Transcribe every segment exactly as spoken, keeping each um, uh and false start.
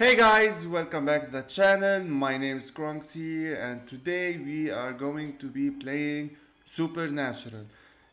Hey guys, welcome back to the channel. My name is Kroncs here, and today we are going to be playing Supernatural.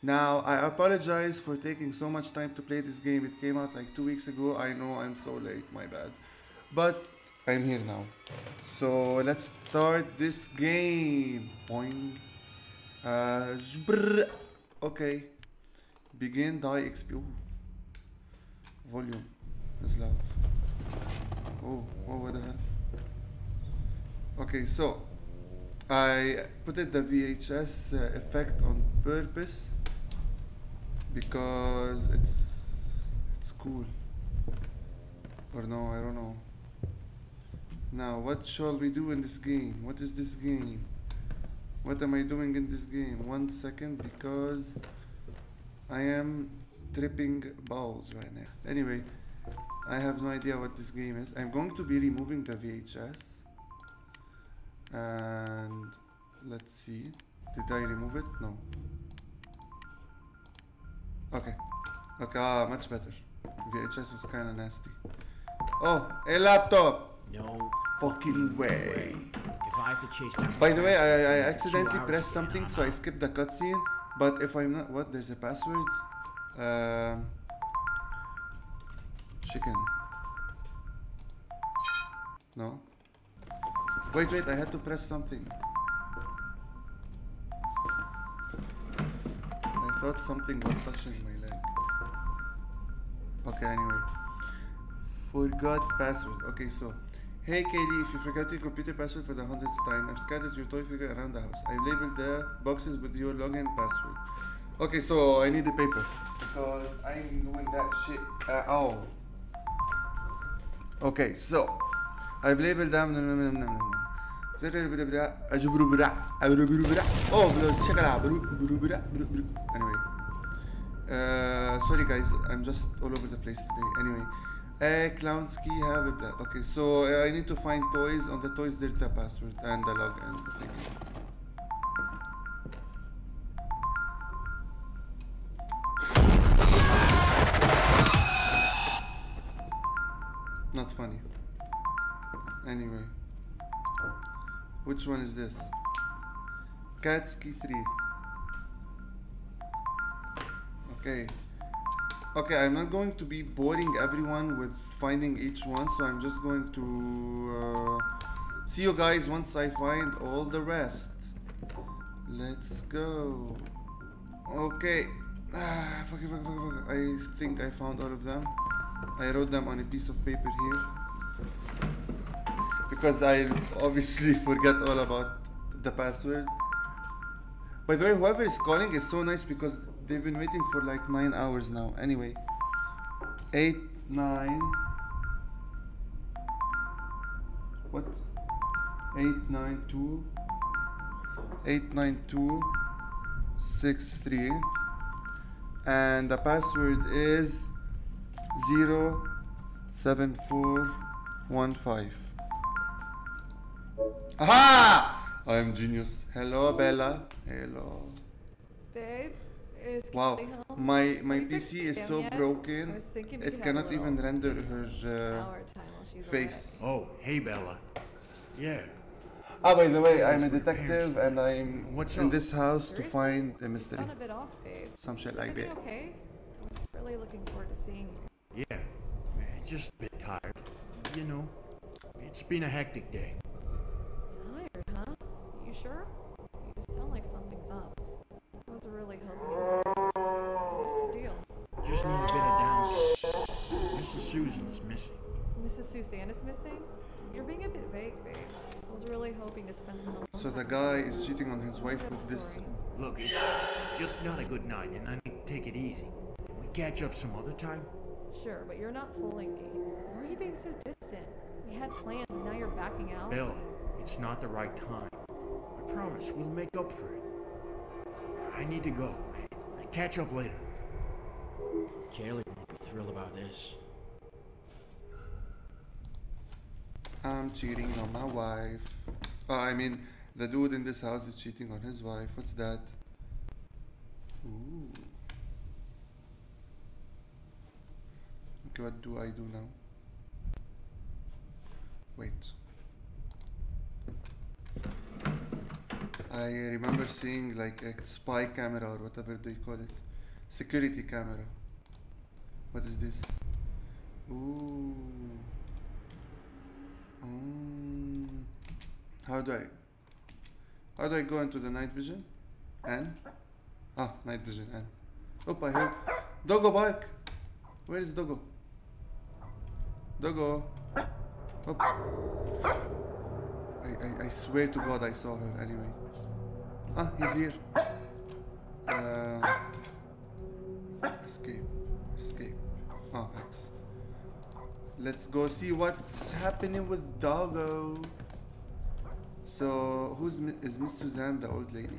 Now, I apologize for taking so much time to play this game. It came out like two weeks ago. I know, I'm so late, my bad. But I'm here now. So let's start this game. Boing. Uh, okay. Begin die X P. Ooh. Volume. That's loud. Oh, oh, what the hell? Okay, so I put it the V H S uh, effect on purpose because it's it's cool. Or no, I don't know. Now, what shall we do in this game? What is this game? What am I doing in this game? One second, because I am tripping balls right now. Anyway, I have no idea what this game is. I'm going to be removing the V H S. And let's see. Did I remove it? No. Okay. Okay, ah, much better. V H S was kind of nasty. Oh, a laptop! No fucking way. If I have to chase down. By the way, I, I accidentally pressed something, so I skipped the cutscene. But if I'm not, what? There's a password. Um, chicken. No. Wait, wait. I had to press something. I thought something was touching my leg. Okay. Anyway. Forgot password. Okay, so. Hey K D, if you forgot your computer password for the hundredth time, I've scattered your toy figure around the house. I've labeled the boxes with your login password. Okay, so I need the paper. Because I'm doing that shit at all. Okay, so. I've labeled them. Oh, anyway. Uh, sorry guys, I'm just all over the place today. Anyway. Hey, clown's key have a black. Okay, so uh, I need to find toys. On the toys, there's the password and the login. Not funny. Anyway. Which one is this? Cat's key three. Okay. Okay, I'm not going to be boring everyone with finding each one, so I'm just going to uh, see you guys once I find all the rest. Let's go. Okay. Ah, fuck, fuck, fuck, fuck. I think I found all of them. I wrote them on a piece of paper here. Because I obviously forget all about the password. By the way, whoever is calling is so nice because they've been waiting for like nine hours now. Anyway, eight, nine. What? Eight, nine, two. Eight, nine, two, six, three. And the password is zero, seven, four, one, five. Aha! I am genius. Hello, Bella. Hello. Babe, is wow, my my P C is so yet? broken. It cannot even render her uh, face. Away. Oh, hey, Bella. Yeah. Ah, by the way, I'm a detective, and I'm What's in up? this house Seriously? to find a mystery. Sound a bit off, babe. Some shit like that. Okay. I was really looking forward to seeing you. Yeah, man, just a bit tired. You know, it's been a hectic day. You sure? You sound like something's up. I was really hoping. What's the deal? Just need a bit of down. Missus Susan's missing. Missus Susan is missing? You're being a bit vague, babe. I was really hoping to spend some. So the guy is cheating on his wife with this. Look, it's just not a good night, and I need to take it easy. Can we catch up some other time? Sure, but you're not fooling me. Why are you being so distant? We had plans, and now you're backing out. Bella, it's not the right time. I promise we'll make up for it. I need to go. I catch up later. Kaylee won't be thrilled about this. I'm cheating on my wife. Oh, I mean, the dude in this house is cheating on his wife. What's that? Ooh. Okay, what do I do now? I remember seeing like a spy camera or whatever they call it. Security camera. What is this? Ooh. Mm. How do I... How do I go into the night vision? And? Ah, night vision and. Oop, I heard... Doggo bark! Where is Doggo? Doggo! Oop. I, I, I swear to God I saw her anyway. Ah, he's here. Uh, escape. Escape. Ah, X. Let's go see what's happening with Doggo. So, who's is Miss Suzanne, the old lady?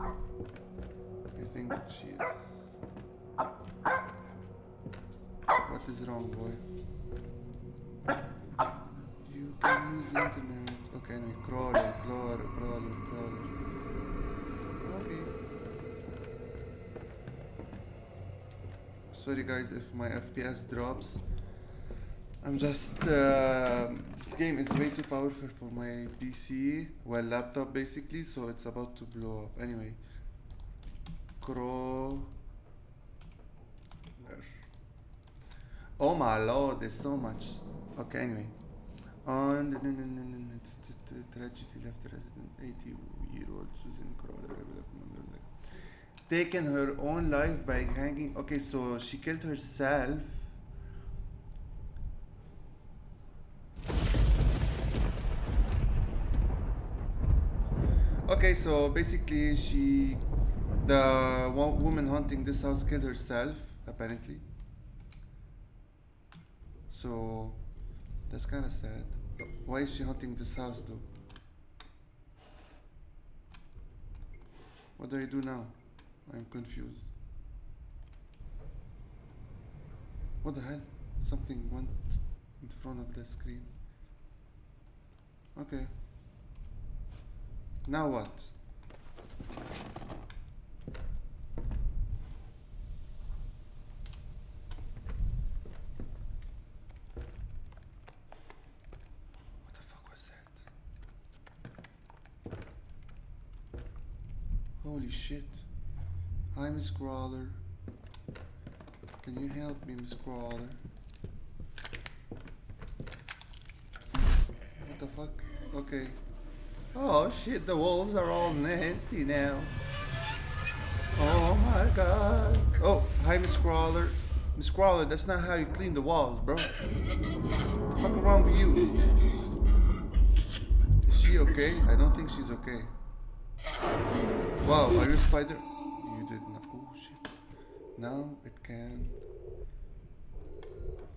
I think she is. What is wrong, boy? You can use internet. Okay, anyway, crawler, crawler, crawler, crawler. Okay. Sorry guys, if my F P S drops. I'm just, uh, this game is way too powerful for my P C, well laptop basically, so it's about to blow up. Anyway, crawler. Oh my lord, there's so much. Okay, anyway. On the tragedy left the resident eighty-year-old Susan Crawler, taken her own life by hanging. Okay, so she killed herself. Okay, so basically she, the woman haunting this house killed herself, apparently. So, that's kind of sad. Why is she haunting this house though? What do I do now? I'm confused. What the hell? Something went in front of the screen. Okay. Now what? What the fuck was that? Holy shit. Hi, Miss Crawler. Can you help me, Miss Crawler? What the fuck? Okay. Oh shit, the wolves are all nasty now. Oh my god. Oh, hi Miss Crawler. Miss Crawler, that's not how you clean the walls, bro. Fuck around with you. Is she okay? I don't think she's okay. Wow, are you a spider? You did not. Oh shit. Now it can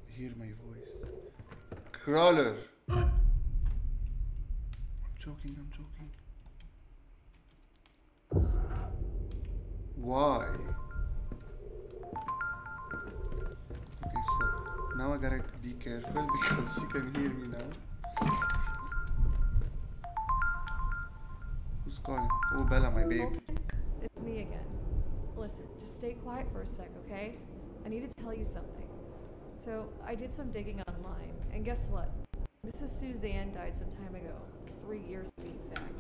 hear my voice. Crawler. I'm joking, I'm joking. Why? Okay, so now I gotta be careful because she can hear me now. Who's calling? Oh, Bella, my baby. It's me again. Listen, just stay quiet for a sec, okay? I need to tell you something. So, I did some digging online, and guess what? Missus Suzanne died some time ago. Three years to be exact.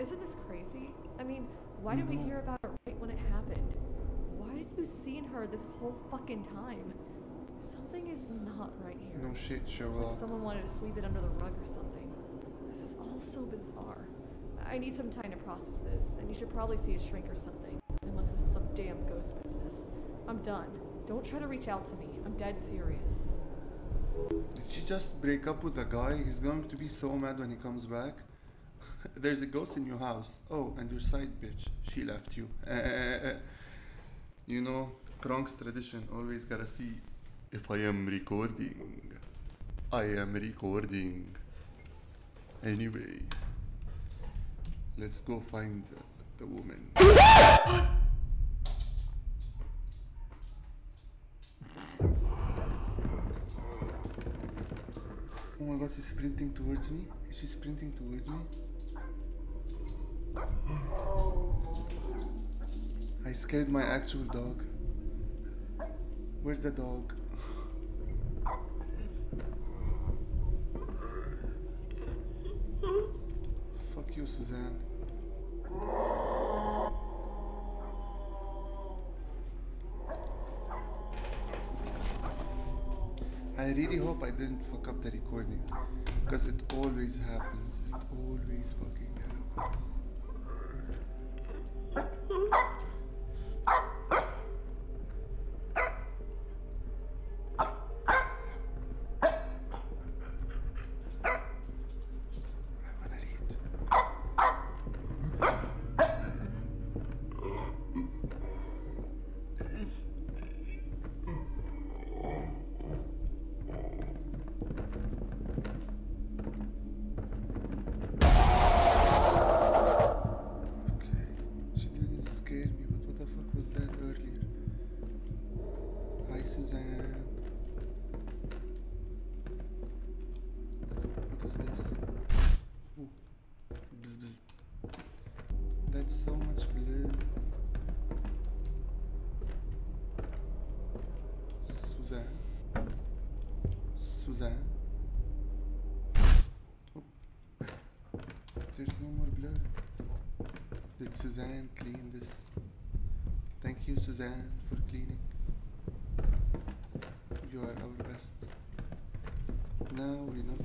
Isn't this crazy? I mean, why didn't we hear about it right when it happened? Why did you see her this whole fucking time? Something is not right here. No shit, Cheryl. It's like someone wanted to sweep it under the rug or something. This is all so bizarre. I need some time to process this, and you should probably see a shrink or something. Unless this is some damn ghost business. I'm done. Don't try to reach out to me. I'm dead serious. Did she just break up with a guy? He's going to be so mad when he comes back. There's a ghost in your house. Oh, and your side bitch. She left you. You know, Kroncs tradition. Always gotta see if I am recording. I am recording. Anyway. Let's go find the, the woman. Oh my god, she's sprinting towards me. Is she sprinting towards me? I scared my actual dog. Where's the dog? Fuck you, Suzanne. I really hope I didn't fuck up the recording, because it always happens. It always fucking happens. Did Suzanne clean this? Thank you, Suzanne, for cleaning. You are our best. Now we know.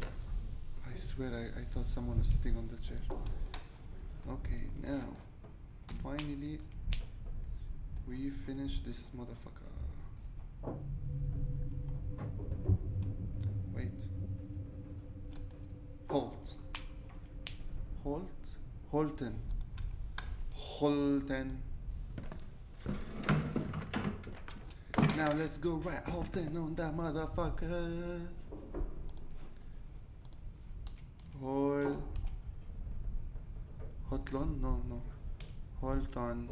I swear I, I thought someone was sitting on the chair. Okay, now finally we finish this motherfucker. Wait. Holt. Holt? Holton. Holton. Now let's go right Holton on that motherfucker. Hol. Hotlon? No, no. Holton.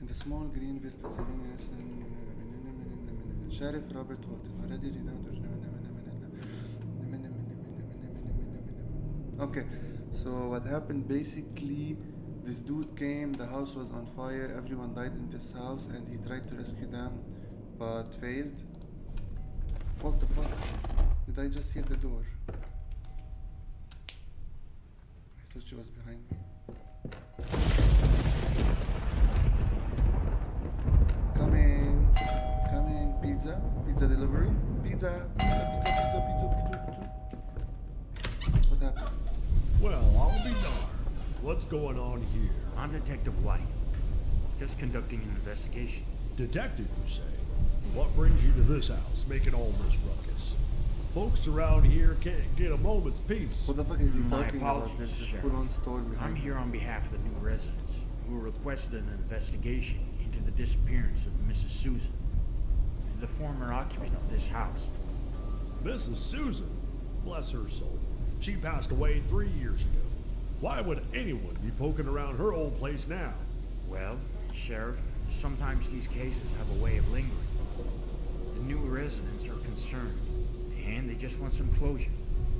In the small Greenville, Pennsylvania. Sheriff Robert Holton. Already renowned. Okay. So what happened basically, this dude came, the house was on fire, everyone died in this house, and he tried to rescue them, but failed. What the fuck? Did I just hear the door? I thought she was behind me. Coming, coming, pizza, pizza delivery, pizza, pizza, pizza, pizza, pizza, pizza, pizza. What happened? Well, I'll be darned. What's going on here? I'm Detective White. Just conducting an investigation. Detective, you say? What brings you to this house, making all this ruckus? Folks around here can't get a moment's peace. What the fuck is he My talking apologies, about? This Sheriff. Story I'm here on behalf of the new residents who requested an investigation into the disappearance of Missus Susan, the former occupant of this house. Missus Susan? Bless her soul. She passed away three years ago. Why would anyone be poking around her old place now? Well, Sheriff, sometimes these cases have a way of lingering. The new residents are concerned, and they just want some closure.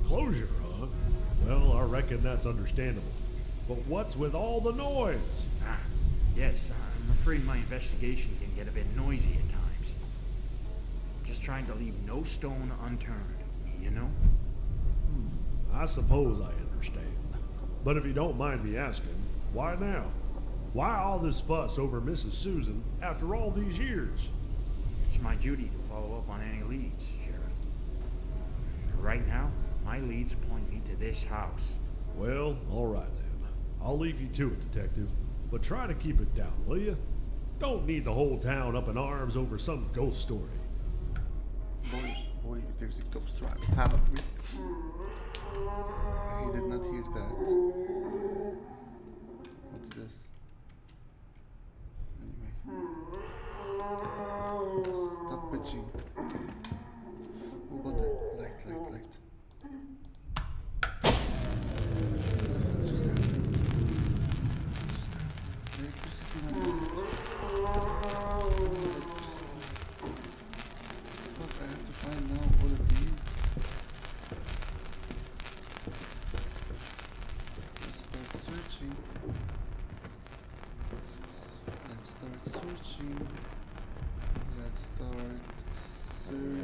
Closure, huh? Well, I reckon that's understandable. But what's with all the noise? Ah, yes, I'm afraid my investigation can get a bit noisy at times. Just trying to leave no stone unturned, you know? I suppose I understand. But if you don't mind me asking, why now? Why all this fuss over Missus Susan after all these years? It's my duty to follow up on any leads, Sheriff. Right now, my leads point me to this house. Well, all right then. I'll leave you to it, Detective. But try to keep it down, will you? Don't need the whole town up in arms over some ghost story. Boy, boy, there's a ghost story. Have it with. He did not hear that. What's this? Anyway. Stop bitching. Oh, button. Light, light, light. What just happened? Electricity now. What I have to find now, all of these. Let's start searching. Let's start searching.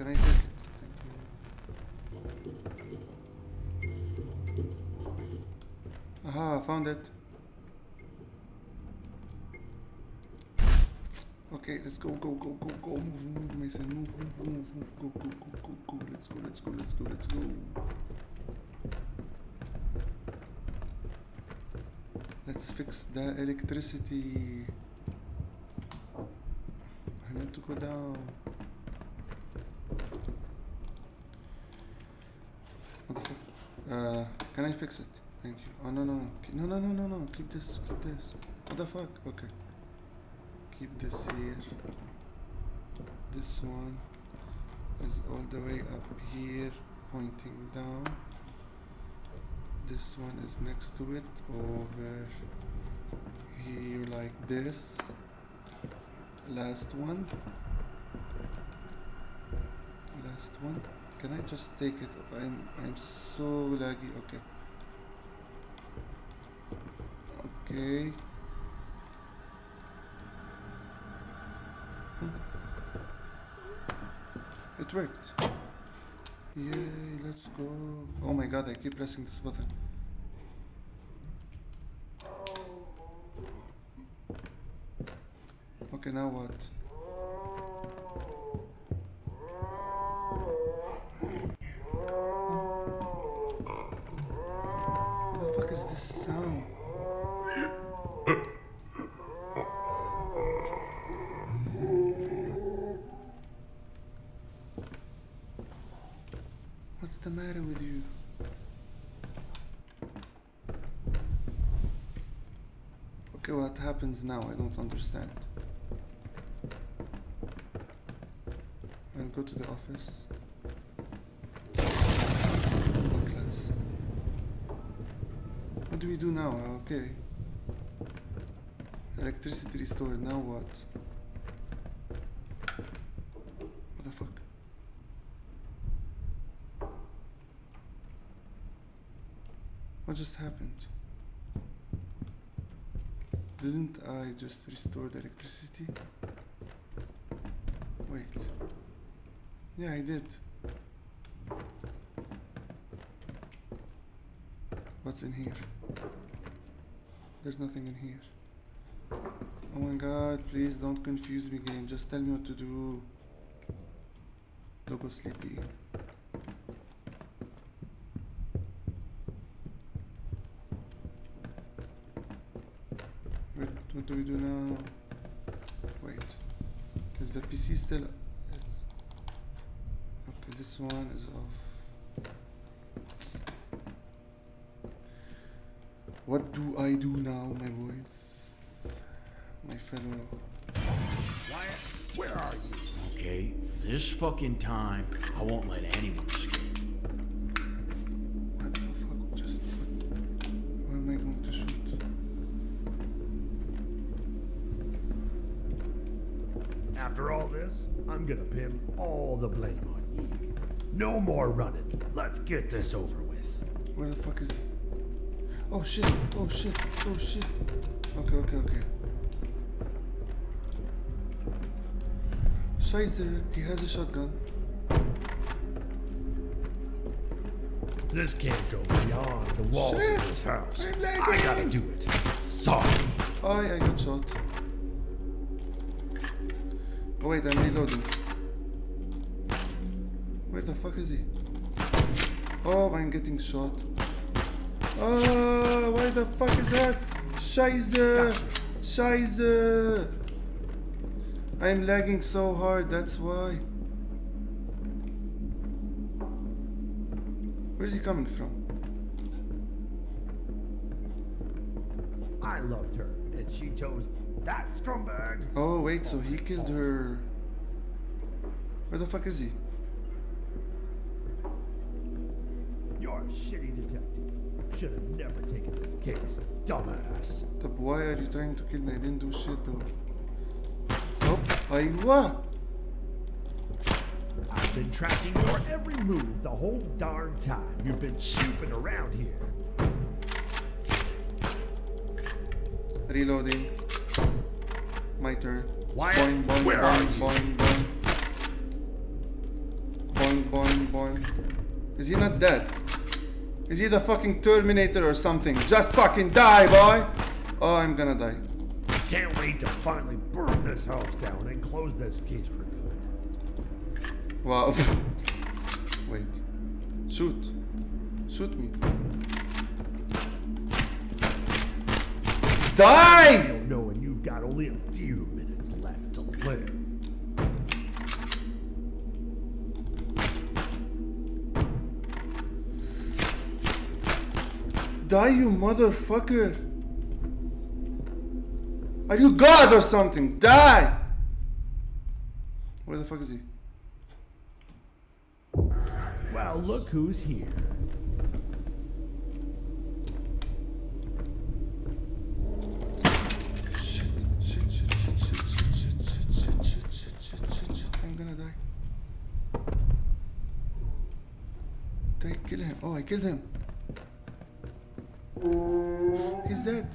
Did I just... Aha, I found it. Okay, let's go, go, go, go, go. Move, move, Mason. Move, move, move, move. Go, go, go, go, go. Let's go, let's go, let's go, let's go. Let's fix the electricity. I need to go down. What the fuck? Uh, can I fix it? Thank you. Oh, no, no, no. No, no, no, no, no. Keep this, keep this. What the fuck? Okay. Keep this here. This one is all the way up here, pointing down. This one is next to it, over here like this. Last one. Last one. Can I just take it? I'm, I'm so laggy. Okay. Okay. Hmm. It worked. Yay, let's go. Oh my god, I keep pressing this button. Okay, now what? What the fuck is this sound? What's the matter with you? Okay, what happens now? I don't understand. Go to the office. Booklets. What do we do now? Okay. Electricity restored. Now what? What the fuck? What just happened? Didn't I just restore the electricity? Wait. Yeah, I did. What's in here? There's nothing in here. Oh my god, please don't confuse me, game. Just tell me what to do. Don't go sleepy. Wait, what do we do now? Wait. Is the P C still... This one is off. What do I do now, my boys? My fellow. Wyatt, where are you? Okay, this fucking time, I won't let anyone escape. What the fuck? Just what? Where am I going to shoot? After all this, I'm gonna pin all the blame on you. No more running. Let's get this over with. Where the fuck is he? Oh shit, oh shit, oh shit. Okay, okay, okay. Scheiße, he has a shotgun. This can't go beyond the walls shit. Of this house. I gotta do it. Sorry. Oh, yeah, I got shot. Oh wait, I'm reloading. Where the fuck is he? Oh, I'm getting shot. Oh, where the fuck is that? Scheiße! Scheiße! I'm lagging so hard, that's why. Where is he coming from? I loved her, and she chose that Stromberg. Oh, wait, so he killed her. Where the fuck is he? Shitty detective. Should have never taken this case, dumbass. But why are you trying to kill me? I didn't do shit though. Nope. Aywa! I've been tracking your every move the whole darn time. You've been snooping around here. Reloading. My turn. Why? Boing, boing, Where boing, are boing, you? Boing, boing. boing, boing, boing. Is he not dead? Is he the fucking Terminator or something? Just fucking die, boy! Oh, I'm gonna die. Can't wait to finally burn this house down and close this case for good. Wow. Wait. Shoot. Shoot me. Die! I don't know, and you've got only a few minutes left to live. Die, you motherfucker! Are you God or something? Die! Where the fuck is he? Well, look who's here. Shit, shit, shit, shit, shit, shit, shit, shit, shit, shit, shit, shit, shit, shit. I'm gonna die. Did I kill him? Oh, I killed him. He's dead.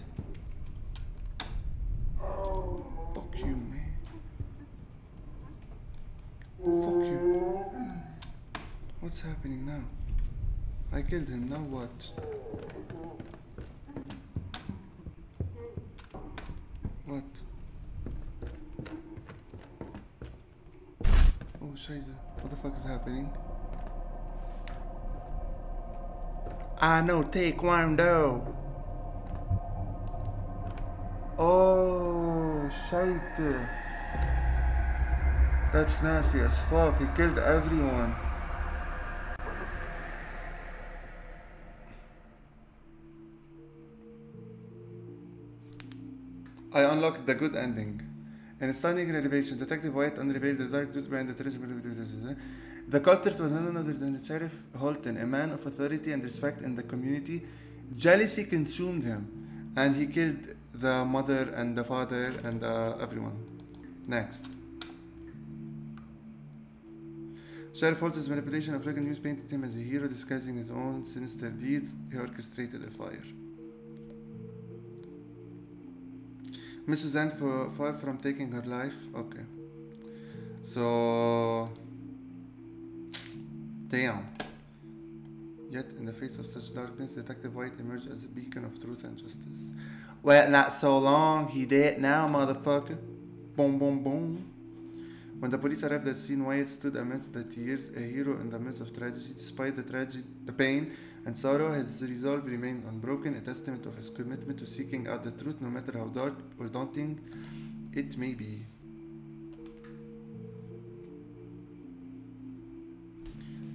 Fuck you, man. Fuck you. What's happening now? I killed him, now what? What? Oh, Scheiße. What the fuck is happening? I know taekwondo. Oh, shite. That's nasty as fuck. He killed everyone. I unlocked the good ending. In a stunning revelation, Detective White unrevealed the dark truth behind the treasure. The culprit was none other than Sheriff Holton, a man of authority and respect in the community. Jealousy consumed him, and he killed the mother and the father and uh, everyone. Next. Sheriff Holton's manipulation of Reagan News painted him as a hero disguising his own sinister deeds. He orchestrated a fire. Miss Suzanne for far from taking her life. Okay. So... Damn. Yet, in the face of such darkness, Detective White emerged as a beacon of truth and justice. Well, not so long. He dead now, motherfucker. Boom, boom, boom. When the police arrived at the scene, White stood amidst the tears, a hero in the midst of tragedy. Despite the tragedy, the pain and sorrow, his resolve remained unbroken, a testament of his commitment to seeking out the truth, no matter how dark or daunting it may be.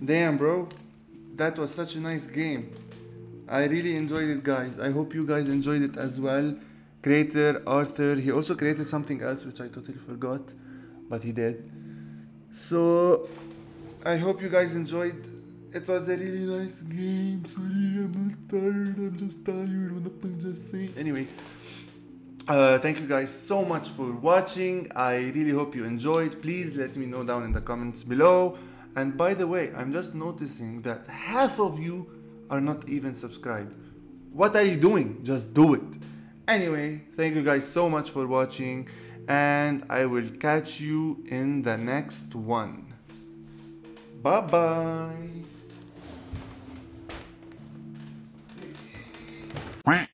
Damn, bro, that was such a nice game. I really enjoyed it, guys. I hope you guys enjoyed it as well. Creator Arthur, he also created something else which I totally forgot, but he did. So I hope you guys enjoyed. It was a really nice game. Sorry, I'm not tired. I'm just tired. What the fuck just saying? Anyway, uh, thank you guys so much for watching. I really hope you enjoyed. Please let me know down in the comments below. And by the way, I'm just noticing that half of you are not even subscribed. What are you doing? Just do it. Anyway, thank you guys so much for watching, and I will catch you in the next one. Bye-bye.